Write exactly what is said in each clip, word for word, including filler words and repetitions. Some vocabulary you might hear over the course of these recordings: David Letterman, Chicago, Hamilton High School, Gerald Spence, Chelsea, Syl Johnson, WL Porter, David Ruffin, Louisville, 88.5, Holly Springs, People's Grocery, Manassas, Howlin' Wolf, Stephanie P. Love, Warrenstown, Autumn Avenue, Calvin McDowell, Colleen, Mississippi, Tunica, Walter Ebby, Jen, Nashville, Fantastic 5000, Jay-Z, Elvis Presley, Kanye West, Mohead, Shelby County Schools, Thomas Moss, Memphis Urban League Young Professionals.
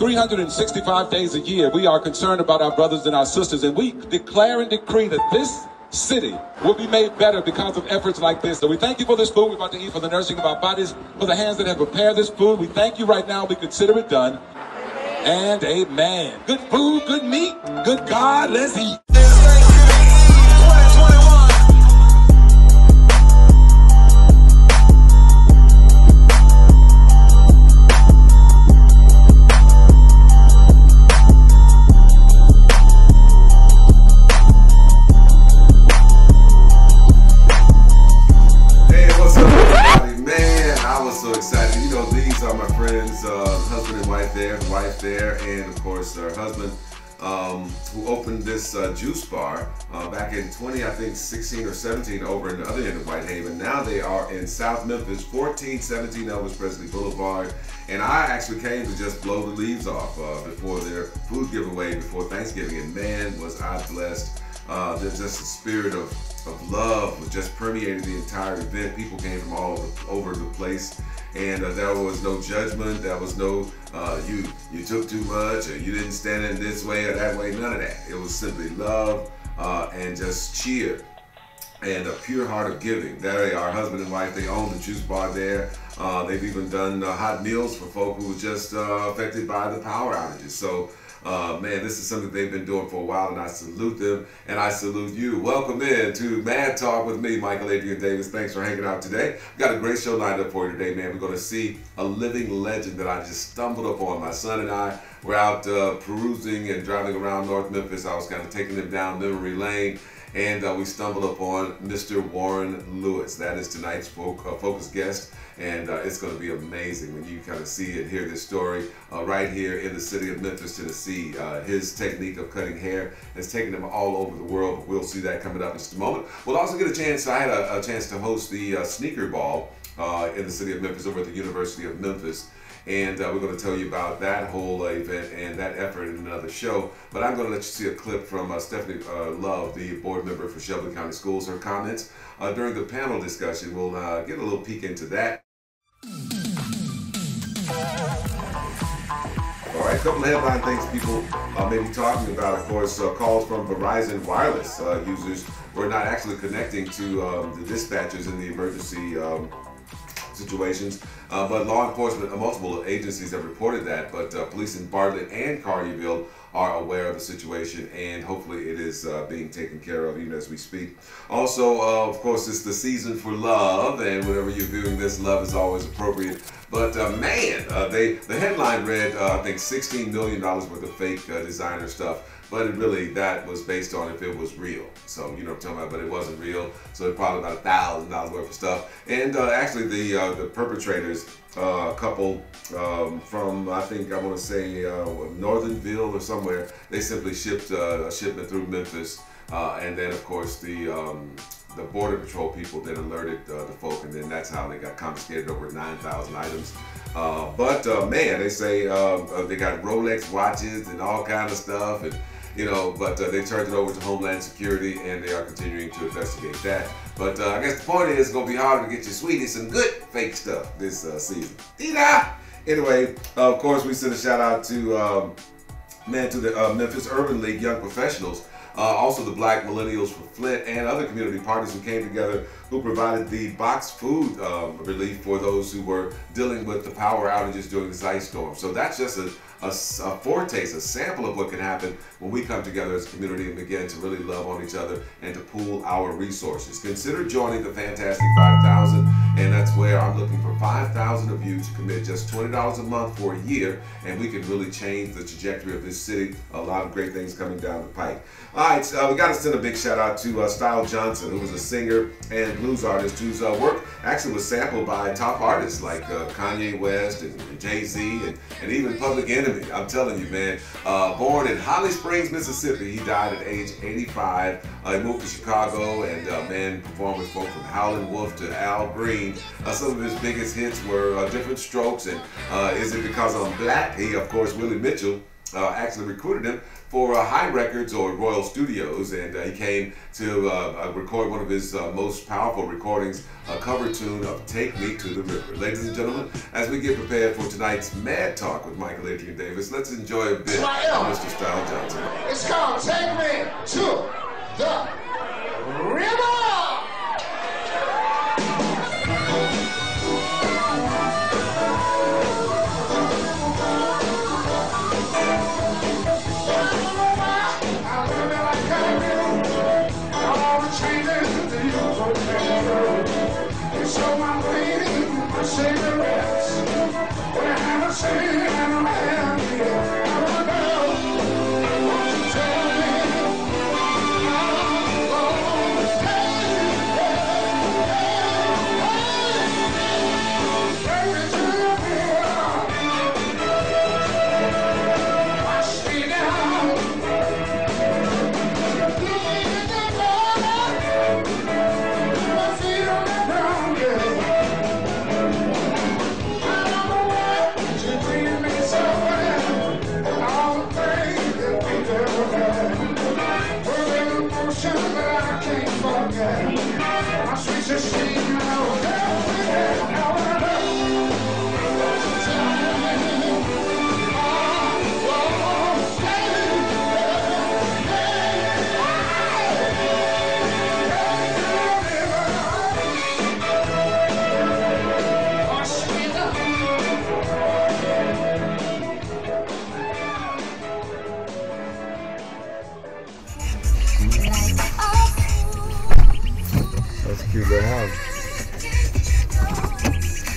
three hundred sixty-five days a year, we are concerned about our brothers and our sisters, and we declare and decree that this city will be made better because of efforts like this. So we thank you for this food we're about to eat, for the nursing of our bodies, for the hands that have prepared this food. We thank you right now. We consider it done. And amen. Good food, good meat, good God, let's eat. This uh, juice bar uh, back in twenty, I think sixteen or seventeen, over in the other end of White Haven. Now they are in South Memphis, fourteen seventeen Elvis Presley Boulevard. And I actually came to just blow the leaves off uh, before their food giveaway before Thanksgiving. And man, was I blessed. Uh, there's just a spirit of, of love was just permeated the entire event. People came from all over, over the place, and uh, there was no judgment. There was no uh, you you took too much, or you didn't stand in this way or that way. None of that. It was simply love uh, and just cheer and a pure heart of giving. There they are, husband and wife. They own the juice bar there. Uh, they've even done uh, hot meals for folk who were just uh, affected by the power outages. So. Uh, man, this is something they've been doing for a while, and I salute them, and I salute you. Welcome in to Mad Talk with me, Michael Adrian Davis. Thanks for hanging out today. We've got a great show lined up for you today, man. We're going to see a living legend that I just stumbled upon. My son and I were out uh, perusing and driving around North Memphis. I was kind of taking them down memory lane, and uh, we stumbled upon Mister Warren Lewis. That is tonight's folk, uh, focus guest. And uh, it's going to be amazing when you kind of see and hear this story uh, right here in the city of Memphis, Tennessee. Uh, his technique of cutting hair has taken him all over the world. We'll see that coming up in just a moment. We'll also get a chance, I had a, a chance to host the uh, sneaker ball uh, in the city of Memphis over at the University of Memphis. And uh, we're going to tell you about that whole event and that effort in another show. But I'm going to let you see a clip from uh, Stephanie uh, Love, the board member for Shelby County Schools. Her comments uh, during the panel discussion, we'll uh, get a little peek into that. All right, a couple of headline things people uh, may be talking about. Of course, uh, calls from Verizon Wireless uh, users were not actually connecting to um, the dispatchers in the emergency um, situations. Uh, but law enforcement, uh, multiple agencies have reported that. But uh, police in Bartlett and Carneville are aware of the situation, and hopefully it is uh, being taken care of even as we speak. Also, uh, of course, it's the season for love, and whenever you're viewing this, love is always appropriate. But uh, man, uh, they the headline read, uh, I think sixteen million dollars worth of fake uh, designer stuff. But it really, that was based on if it was real. So, you know what I'm talking about, but it wasn't real. So it's probably about a thousand dollars worth of stuff. And uh, actually the uh, the perpetrators, a uh, couple um, from, I think I want to say uh, Northernville or somewhere, they simply shipped uh, a shipment through Memphis. Uh, and then of course the, um, the Border Patrol people then alerted uh, the folk, and then that's how they got confiscated over nine thousand items. Uh, but uh, man, they say uh, they got Rolex watches and all kinds of stuff. And, you know, but uh, they turned it over to Homeland Security, and they are continuing to investigate that. But uh, I guess the point is, it's going to be harder to get your sweeties some good fake stuff this uh, season. Dina! Anyway, uh, of course, we send a shout out to, um, man, to the uh, Memphis Urban League Young Professionals. Uh, also the Black Millennials for Flint and other community parties who came together, who provided the box food um, relief for those who were dealing with the power outages during this ice storm. So that's just a, a, a foretaste, a sample of what can happen when we come together as a community and begin to really love on each other and to pool our resources. Consider joining the Fantastic five thousand, and that's where I'm looking for five thousand of you to commit just twenty dollars a month for a year, and we can really change the trajectory of this city. A lot of great things coming down the pike. All right, so, uh, we got to send a big shout out to uh, Syl Johnson, who was a singer and blues artist whose uh, work actually was sampled by top artists like uh, Kanye West and, and Jay-Z and, and even Public Enemy. I'm telling you, man. Uh, born in Holly Springs, Mississippi, he died at age eighty-five. Uh, he moved to Chicago and, uh, man, performed with folks from Howlin' Wolf to Al Green. Uh, some of his biggest hits were uh, Different Strokes and uh, Is It Because I'm Black? He, of course, Willie Mitchell. Uh, actually recruited him for uh, High Records or Royal Studios, and uh, he came to uh, record one of his uh, most powerful recordings, a cover tune of Take Me to the River. Ladies and gentlemen, as we get prepared for tonight's Mad Talk with Michael Adrian Davis, let's enjoy a bit of Mister Syl Johnson. It's called Take Me to the River!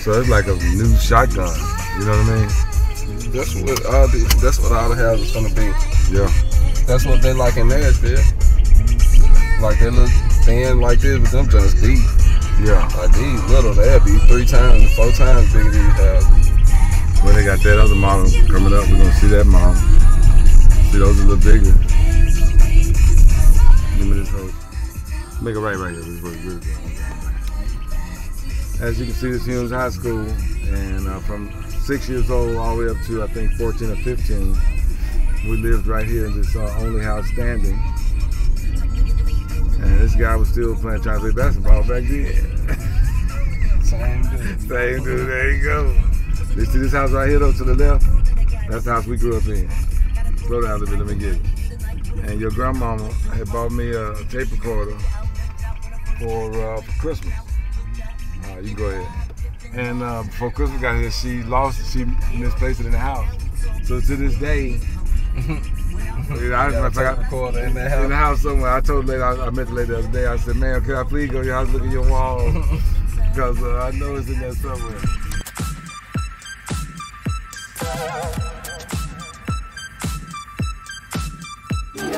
So it's like a new shotgun, you know what I mean? That's what all the, that's what all the houses gonna be. Yeah. That's what they like in Nashville. Like they look thin like this, but them just deep. Yeah. Like these little, they'll be three times, four times bigger than these houses. Well, they got that other model coming up. We're gonna see that model. See, those are a little bigger. Give me this hole. Make it right right here. This is really good. As you can see, this is Humes High School, and uh, from six years old all the way up to, I think, fourteen or fifteen, we lived right here in this uh, only house standing. And this guy was still playing, trying to play basketball back then. Same dude. Same dude, there you go. You see this house right here, though, to the left? That's the house we grew up in. Slow down a little bit, let me get it. And your grandmama had bought me a tape recorder for, uh, for Christmas. You can go ahead. And uh, before Christmas got here, she lost, she misplaced it in the house. So to this day, you know, I, I, I, I, in, the house. in the house somewhere. I told the lady, I, I met the lady the other day, I said, "Ma'am, can I please go to your house, look at your wall? Because uh, I know it's in there somewhere."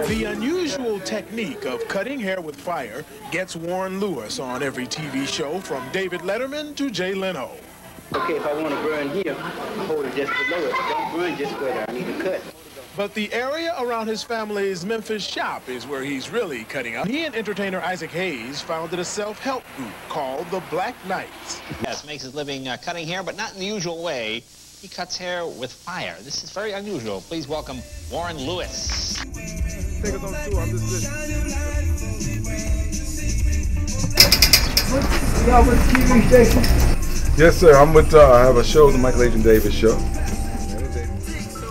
The unusual technique of cutting hair with fire gets Warren Lewis on every T V show, from David Letterman to Jay Leno. Okay, if I want to burn here, I hold it just below it. Don't burn just where I need to cut. But the area around his family's Memphis shop is where he's really cutting up. He and entertainer Isaac Hayes founded a self-help group called the Black Knights. Yes, makes his living uh, cutting hair, but not in the usual way. He cuts hair with fire. This is very unusual. Please welcome Warren Lewis. Take us on tour. I'm just listening. Y'all with T V station? Yes, sir. I'm with. Uh, I have a show, the Michael Adrian Davis show. That's the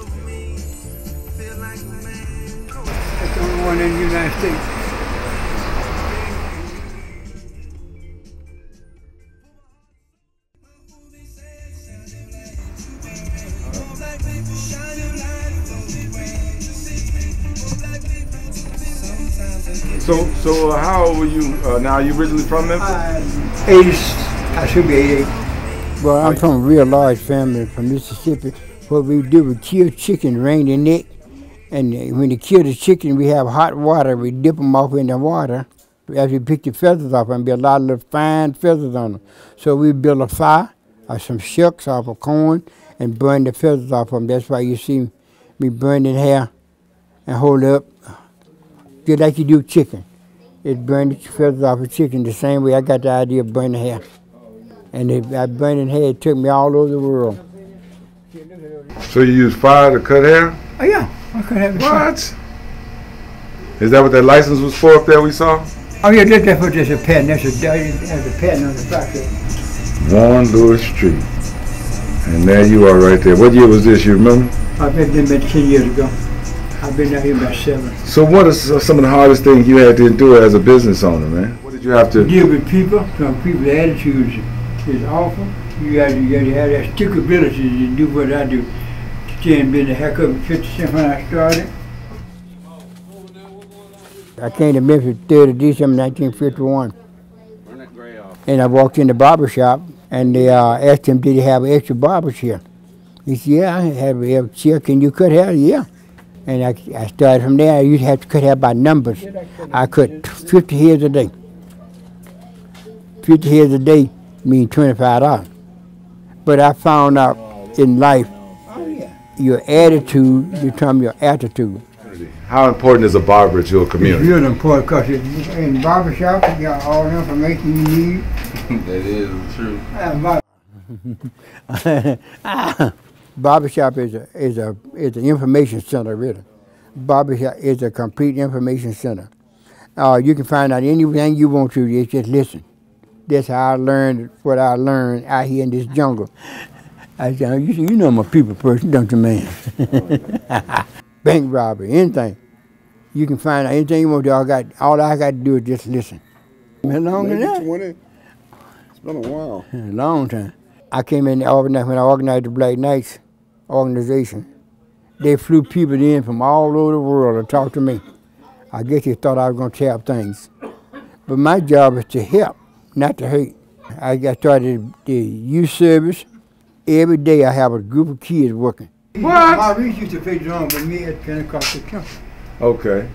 only one in the United States. So, so uh, how old were you uh, now? Are you originally from Memphis? Uh, eighty, I should be eighty-eight. Well, I'm from a real large family from Mississippi. What we do, we kill chicken, wring the neck, and when you kill the chicken, we have hot water. We dip them off in the water. After you pick the feathers off, and be a lot of little fine feathers on them. So we build a fire, or some shucks off of corn, and burn the feathers off them. That's why you see me burning hair and hold up. Just like you do chicken. It burns the feathers off of chicken the same way I got the idea of burning hair. And if I burning hair, it took me all over the world. So you use fire to cut hair? Oh yeah, I could have a what? Shot. Is that what that license was for up there we saw? Oh yeah, just that for just a pen. That's a, that's a pen on the pocket. Warren Lewis Street. And there you are right there. What year was this, you remember? I've been there about ten years ago. I've been down here about seven. So what is some of the hardest things you had to endure as a business owner, man? What did you have to deal with people? Some people's attitudes is awful. You have to, you have, to have that stick ability to do what I do. Stand being the heck of fifty cents when I started. I came to Memphis third of December nineteen fifty-one. And I walked in the barber shop and they uh, asked him, did he have extra barbers here? He said, yeah, I have a chair. Can you cut hair? Yeah. And I, I started from there. I used to have to cut hair by numbers. I cut fifty hairs a day. fifty hairs a day means twenty-five dollars. But I found out in life, your attitude becomes your attitude. How important is a barber to your community? It's really important because in barbershop you got all the information you need. That is true. Uh, barbershop is a is a is an information center really. Barbershop is a complete information center. Uh, you can find out anything you want to. It's just listen. That's how I learned what I learned out here in this jungle. I said, you, you know I'm a people person, don't you, man? Bank robbery, anything. You can find out anything you want to do. All, got, all I got to do is just listen. Been longer than that. twenty. It's been a while. A long time. I came in organized, when I organized the Black Knights organization. They flew people in from all over the world to talk to me. I guess they thought I was going to tell things. But my job is to help, not to hate. I got started the youth service. Every day I have a group of kids working. What? My reach used to play drum with me at Pentecostal Church. Okay.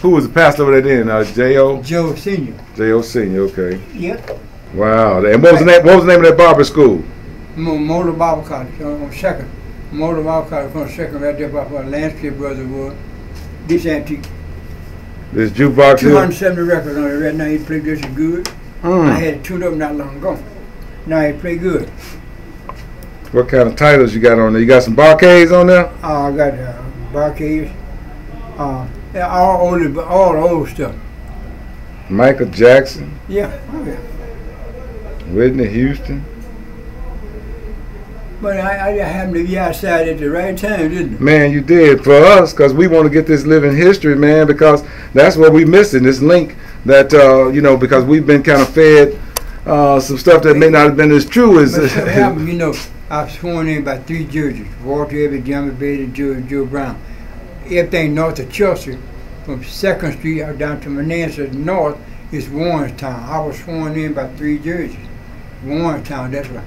Who was the pastor over there then? Uh, J O? Joe Senior. J O Senior, okay. Yep. Wow. And what was the name, what was the name of that barber school? Motor Bible College on Second. Motor Bible College on Second, right there by where Landscape Brothers was. This antique. This jukebox here? two hundred seventy records on it right now. He played this good. Mm. I had two of them not long ago. Now he play good. What kind of titles you got on there? You got some barcades on there? Uh, I got uh, barcades. Uh, all old, all old stuff. Michael Jackson. Yeah. Oh, yeah. Whitney Houston. But I, I happened to be outside at the right time, didn't I? Man, you did for us, because we want to get this living history, man, because that's what we're missing, this link that, uh, you know, because we've been kind of fed uh, some stuff that may not have been as true as... But stuff happened, you know. I've sworn in by three judges, Walter Everett, John Bailey, and Joe, Joe Brown. Everything north of Chelsea, from second Street out down to Manassas north, is Warrenstown. I was sworn in by three judges. Warrenstown, that's right.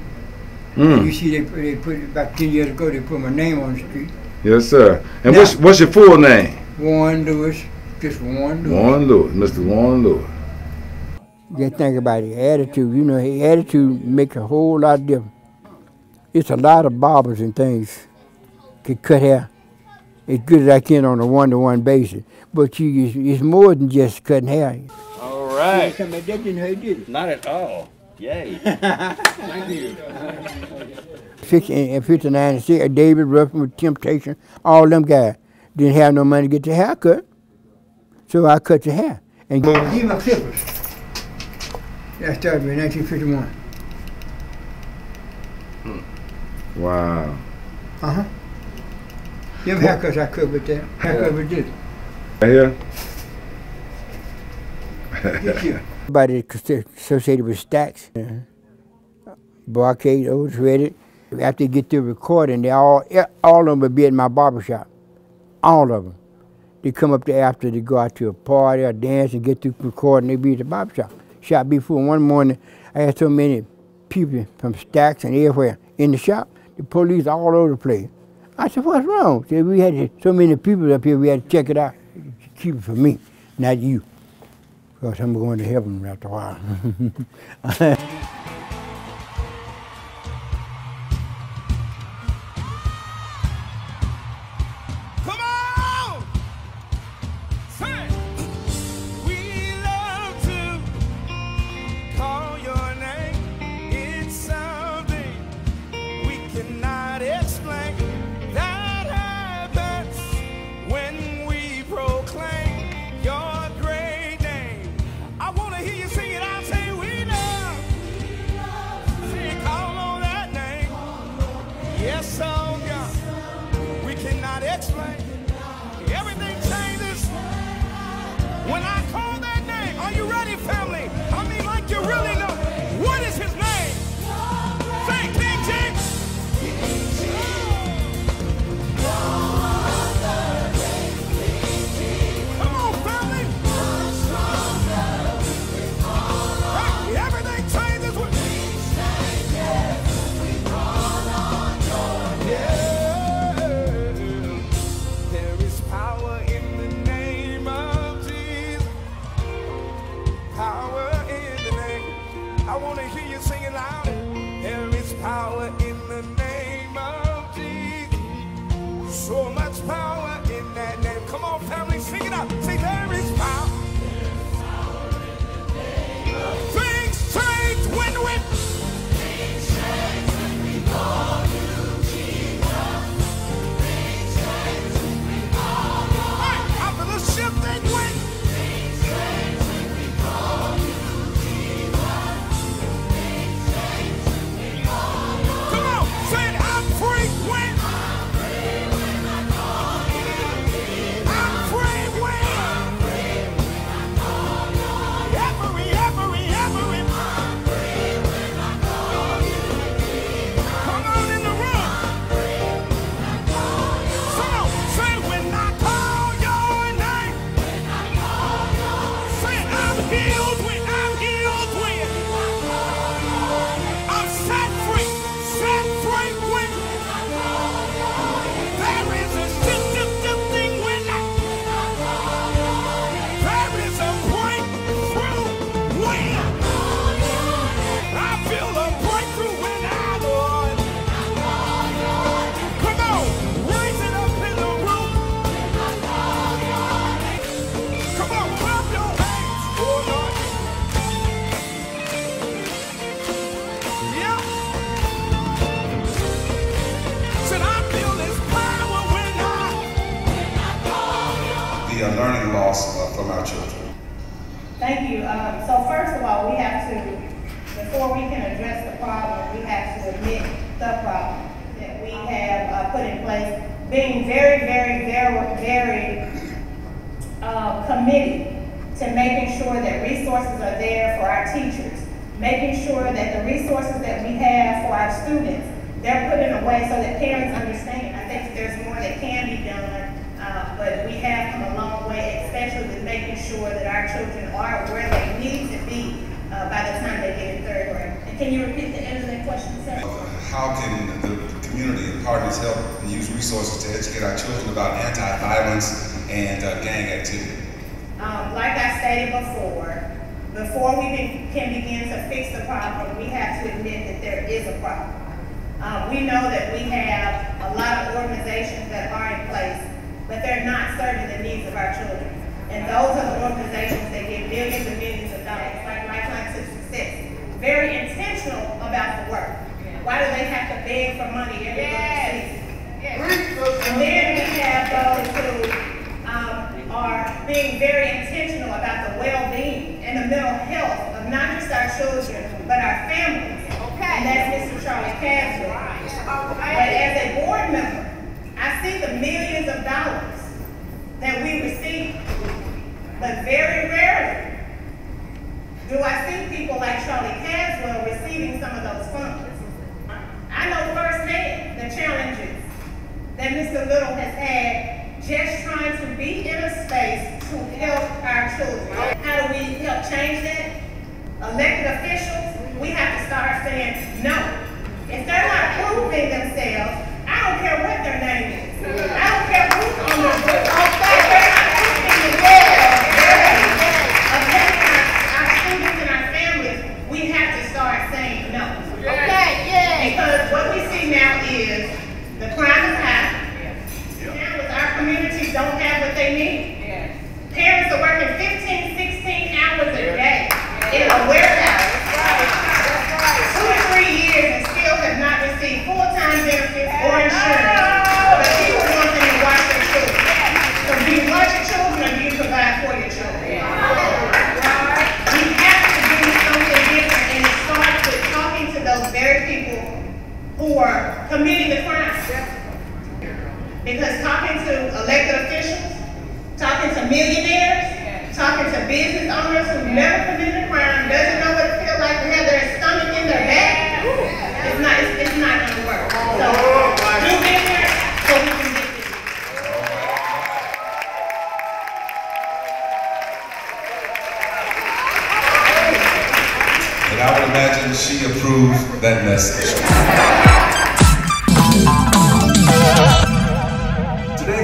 Mm. You see, they, they put, about ten years ago, they put my name on the street. Yes, sir. And now, what's, what's your full name? Warren Lewis, just Warren Lewis. Warren Lewis, Mister Warren Lewis. Just think about his attitude. You know, his attitude makes a whole lot difference. It's a lot of barbers and things can cut hair as good as I can on a one-to-one basis. But you, it's more than just cutting hair. All right. That didn't hurt, did it? Not at all. Yay. Thank you. fifty-nine and six, David Ruffin with Temptation, all them guys didn't have no money to get their hair cut. So I cut the hair. And give my clippers. That started in nineteen fifty-one. Wow. Uh-huh. Them haircuts I could with that. Haircut with this. Right here? Yes, yeah. Everybody associated with stacks. Uh-huh. Barcade, Old Shredded. After they get through recording, they all, all of them would be at my barbershop. All of them. They come up there after they go out to a party or dance and get through recording, they be at the barbershop. Shop before one morning, I had so many people from stacks and everywhere in the shop. The police all over the place. I said, what's wrong? Said, we had so many people up here, we had to check it out. Keep it for me, not you. Because I'm going to heaven after a while. you ready, family? I mean, like you really know. What is his name? Say King James. Power in the name of Jesus. So much power in that name. Come on, family, sing it out. Say, there is power. There is power in the name of Jesus. Things change when we. Things change when we call you Jesus. Things change when we call you. All right, I feel a shifting wind. Things change when we call you. From our children. Thank you. Um, so first of all, we have to, before we can address the problem, we have to admit the problem that we have uh, put in place, being very, very, very, very uh, committed to making sure that resources are there for our teachers, making sure that the resources that we have for our students, they're put in a way so that parents understand. I think there's more that can be done, uh, but we have come a long way, especially with making sure that our children are where they need to be uh, by the time they get in third grade. And can you repeat the end of that question, sir? How can the community and partners help and use resources to educate our children about anti-violence and uh, gang activity? Um, like I stated before, before we be can begin to fix the problem, we have to admit that there is a problem. Um, we know that we have a lot of organizations that are in place, but they're not serving the needs of our children. And those are the organizations that get millions and millions of dollars, like Lifeline to Success. Very intentional about the work. Yeah. Why do they have to beg for money every yes. yes. And then we have those who um, are being very intentional about the well-being and the mental health of not just our children, but our families. Okay. And that's Mister Charlie Caswell. Right. Okay. But as a board member, I see the millions of dollars that we receive, but very rarely do I see people like Charlie Caswell receiving some of those funds. I know firsthand the challenges that Mister Little has had just trying to be in a space to help our children. How do we help change that? Elected officials, we have to start saying no. If they're not proving themselves, I don't care what their name is. I don't care who's on the book. If they're not proving the well of helping our, our students and our families, we have to start saying no. Okay, yeah. Because what we see now is the crime is high. Yeah. Now with our communities don't have what they need. Yeah. Parents are working fifteen, sixteen hours a day yeah. in a warehouse. Right. That's right. Two or three years and still have not received full-time benefits or insurance. Or committing the crime. Because talking to elected officials, talking to millionaires, talking to business owners who've never committed a crime, doesn't know what it feels like to have their stomach in their back. Yeah. It's not, it's, it's not going to work. Oh, so you've been there, so we can get this. And I would imagine she approved that message.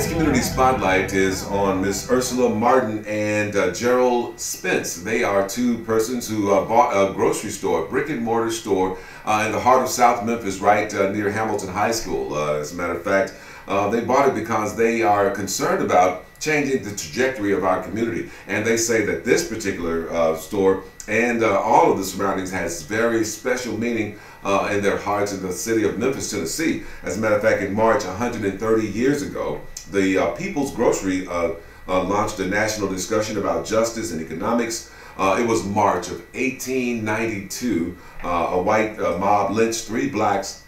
Community Spotlight is on Miss Ursula Martin and uh, Gerald Spence. They are two persons who uh, bought a grocery store, a brick and mortar store uh, in the heart of South Memphis, right uh, near Hamilton High School. Uh, as a matter of fact, uh, they bought it because they are concerned about changing the trajectory of our community. And they say that this particular uh, store and uh, all of the surroundings has very special meaning uh, in their hearts in the city of Memphis, Tennessee. As a matter of fact, in March, one hundred thirty years ago, the uh, People's Grocery uh, uh, launched a national discussion about justice and economics. Uh, it was March of eighteen ninety-two. Uh, a white uh, mob lynched three blacks,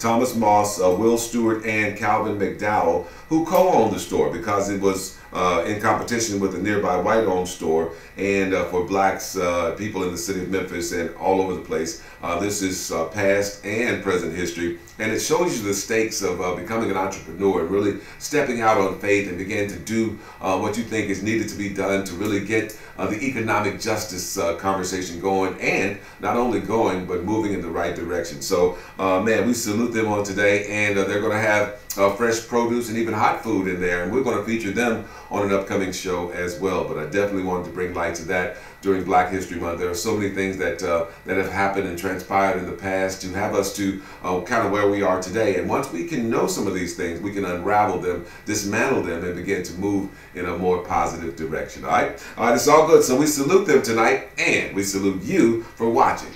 Thomas Moss, uh, Will Stewart, and Calvin McDowell, who co-owned the store because it was uh, in competition with a nearby white-owned store. And uh, for blacks, uh, people in the city of Memphis and all over the place, uh, this is uh, past and present history. And it shows you the stakes of uh, becoming an entrepreneur and really stepping out on faith and begin to do uh, what you think is needed to be done to really get uh, the economic justice uh, conversation going, and not only going, but moving in the right direction. So, uh, man, we salute them on today, and uh, they're going to have uh, fresh produce and even hot food in there, and we're going to feature them on an upcoming show as well. But I definitely wanted to bring light to that during Black History Month. There are so many things that uh, that have happened and transpired in the past to have us to uh, kind of where we are today. And once we can know some of these things, we can unravel them, dismantle them, and begin to move in a more positive direction. All right, all right, it's all good. So we salute them tonight, and we salute you for watching.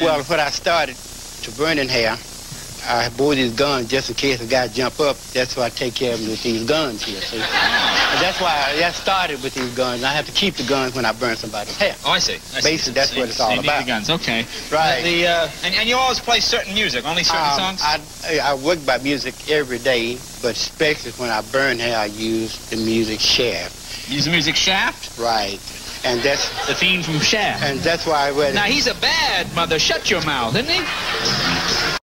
Well, when I started to burning hair, I bought these guns just in case a guy jump up. That's why I take care of them with these guns here, see? That's why I that started with these guns. I have to keep the guns when I burn somebody's hair. Oh, I see. I Basically, see. that's so what it's all about. You need the guns, okay. Right. The, uh, and, and you always play certain music, only certain um, songs? I, I work by music every day, but especially when I burn hair, I use the music Shaft. Use the music Shaft? Right. And that's the Fiend from Shaft. And that's why I read it. Now he's a bad mother. Shut your mouth, isn't he?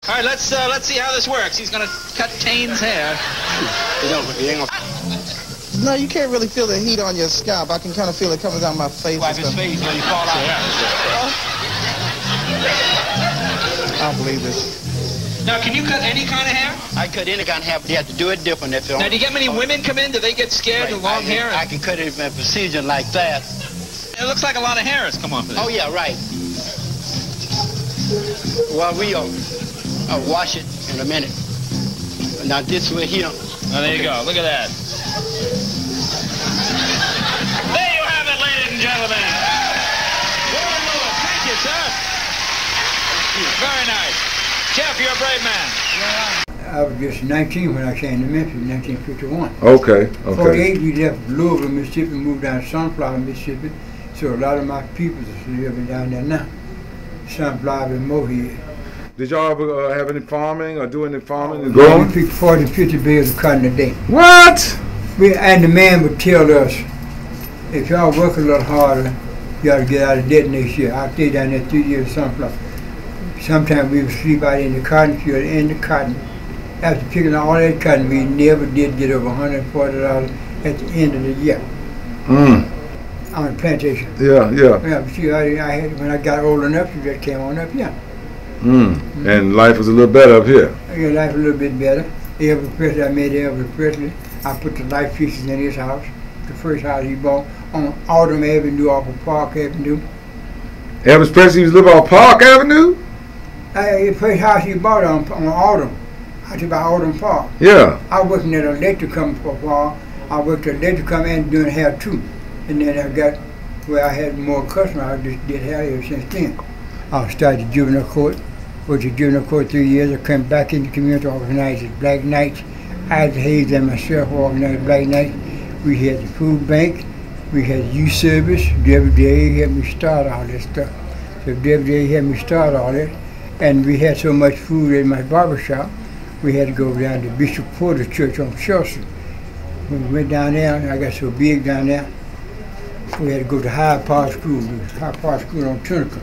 All right, let's uh, let's see how this works. He's gonna cut Tane's hair. You don't, you ain't gonna... No, you can't really feel the heat on your scalp. I can kind of feel it coming down my face. Wipe his face when you fall out. Yeah. I don't believe this. Now, can you cut any kind of hair? I cut any kind of hair, but you have to do it different. If now, do you get many women come in? Do they get scared right. of long I, hair? I can cut it in a procedure like that. It looks like a lot of hair has come off of this. Oh, yeah, right. Well, we are, I'll wash it in a minute. Now, this way here. Now, there okay. you go. Look at that. There you have it, ladies and gentlemen. Warren Lewis, thank you, sir. Very nice. Jeff, you're a brave man. Yeah. I was just nineteen when I came to Memphis in nineteen fifty-one. Okay, okay. forty-eight, we left Louisville, Mississippi, moved down to Sunflower, Mississippi. So a lot of my people are living down there now. Sunflower and Mohead. Did y'all ever uh, have any farming or do any farming? We growing? picked forty, fifty bales of cotton a day. What? We, and the man would tell us, if y'all work a little harder, y'all get out of debt next year. I'll stay down there three years of Sunflower. Sometimes we would sleep out in the cotton field, in the cotton. After picking all that cotton, we never did get over one hundred forty dollars at the end of the year. Mm. On the plantation. Yeah, yeah. Yeah, but see, I, I had, when I got old enough, you just came on up here. Mm. Mm-hmm. And life was a little better up here. Yeah, life was a little bit better. Elvis Presley, I met Elvis Presley. I put the life fixtures in his house, the first house he bought, on Autumn Avenue, off of Park Avenue. Elvis Presley used to live on Park Avenue? The first house you bought on, on Autumn, I took by Autumn Park. Yeah. I worked in an electric company for a while. I worked at an electric company and doing hair too. And then I got where I had more customers. I just did hair ever since then. I started the juvenile court, worked at juvenile court three years. I came back into the community, organized the Black Knights. I had Hayes and myself organized Black Knights. We had the food bank, we had youth service. W W A helped me start all this stuff. So W W J had me start on it, and we had so much food in my barbershop, we had to go down to Bishop Porter's Church on Chelsea. When we went down there, I got so big down there, we had to go to High Park School, High Park School on Tunica.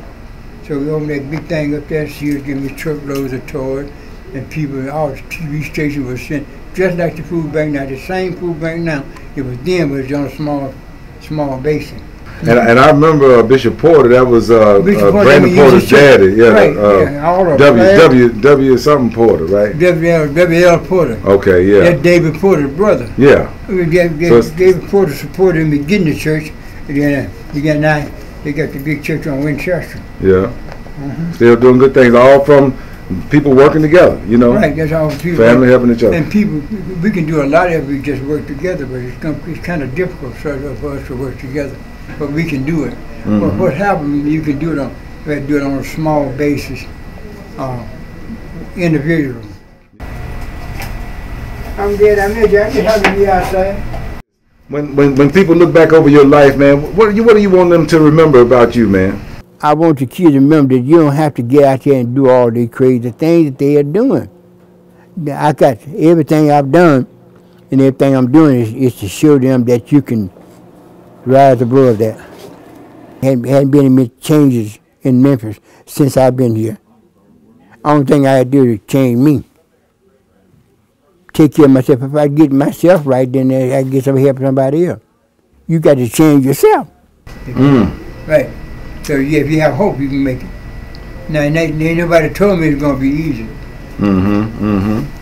So we opened that big thing up there, she was giving me truckloads of toys, and people, all the T V stations were sent, just like the food bank now, the same food bank now. It was then, but it was on a small, small basin. And, and I remember uh, Bishop Porter, that was uh, uh, Brandon Porter's daddy. Yeah, right, uh, yeah, all of W, w, w something Porter, right? W L Porter. Okay, yeah. That's David Porter's brother. Yeah. That, that, so David Porter supported me getting the church. And then you got now, they got the big church on Winchester. Yeah. Mm-hmm. Still doing good things, all from people working together, you know. Right, that's all people. Family helping each other. And people, we can do a lot if we just work together, but it's, it's kind of difficult for us to work together. But we can do it. Mm-hmm. But what happened, you can do it on, we had to do it on a small basis, uh, individual. I'm glad I met you. I just have to be outside. When, when, when people look back over your life, man, what do you, what do you want them to remember about you, man? I want the kids to remember that you don't have to get out there and do all these crazy things that they are doing. I got everything I've done and everything I'm doing is, is to show them that you can rise above that. Had, hadn't been any changes in Memphis since I've been here. Only thing I had to do is change me. Take care of myself. If I get myself right, then I can get some help somebody else. You got to change yourself. Mm. Right. So yeah, if you have hope, you can make it. Now, ain't nobody told me it's going to be easy. Mm-hmm, mm-hmm.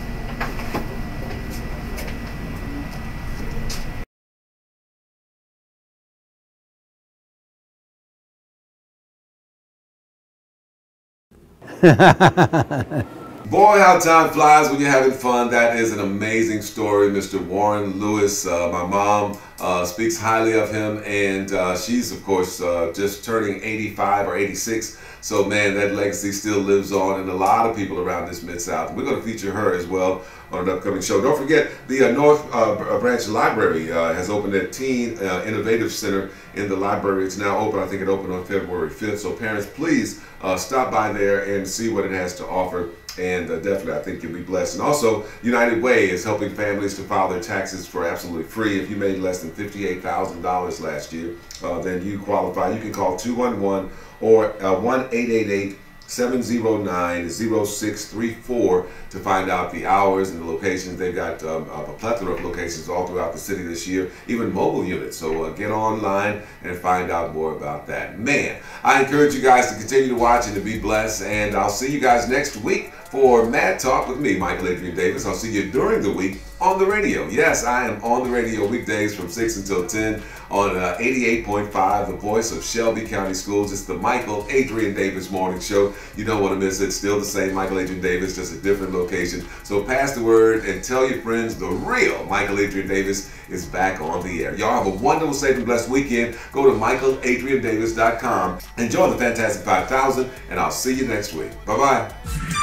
Boy, how time flies when you're having fun. That is an amazing story, Mister Warren Lewis. Uh, my mom uh, speaks highly of him, and uh, she's, of course, uh, just turning eighty-five or eighty-six. So, man, that legacy still lives on in a lot of people around this Mid-South. We're going to feature her as well on an upcoming show. Don't forget, the uh, North uh, Branch Library uh, has opened a Teen uh, Innovative Center in the library. It's now open. I think it opened on February fifth. So, parents, please uh, stop by there and see what it has to offer. And uh, definitely, I think you'll be blessed. And also, United Way is helping families to file their taxes for absolutely free. If you made less than fifty-eight thousand dollars last year, uh, then you qualify. You can call two one one or uh, one eight eight eight, seven oh nine, oh six three four to find out the hours and the locations. They've got um, a plethora of locations all throughout the city this year, even mobile units. So uh, get online and find out more about that. Man, I encourage you guys to continue to watch and to be blessed. And I'll see you guys next week for Mad Talk with me, Michael Adrian Davis. I'll see you during the week on the radio. Yes, I am on the radio weekdays from six until ten on uh, eighty-eight point five, the voice of Shelby County Schools. It's the Michael Adrian Davis Morning Show. You don't want to miss it. Still the same Michael Adrian Davis, just a different location. So pass the word and tell your friends the real Michael Adrian Davis is back on the air. Y'all have a wonderful, safe, and blessed weekend. Go to michael adrian davis dot com. Enjoy the Fantastic five thousand, and I'll see you next week. Bye-bye.